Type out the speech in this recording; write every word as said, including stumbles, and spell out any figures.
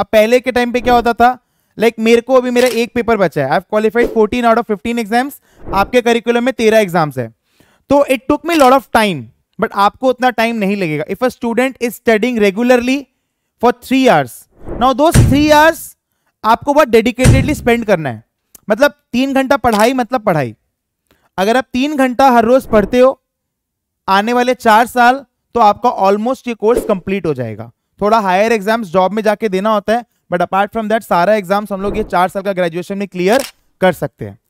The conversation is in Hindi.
अब पहले के टाइम पे क्या होता था, लाइक like, मेरे को अभी मेरा एक पेपर बचा है, I have qualified fourteen out of fifteen exams, आपके करिकुलम में तेरह एग्जाम्स है, तो it took me lot of time, but आपको उतना टाइम नहीं लगेगा if a student is studying regularly for three hours. Now those three hours आपको बहुत डेडिकेटेडली स्पेंड करना है, मतलब तीन घंटा पढ़ाई मतलब पढ़ाई। अगर आप तीन घंटा हर रोज पढ़ते हो आने वाले चार साल तो आपका ऑलमोस्ट ये कोर्स कंप्लीट हो जाएगा। थोड़ा हायर एग्जाम्स जॉब में जाके देना होता है, बट अपार्ट फ्रॉम दैट सारा एग्जाम्स हम लोग ये चार साल का ग्रेजुएशन में क्लियर कर सकते हैं।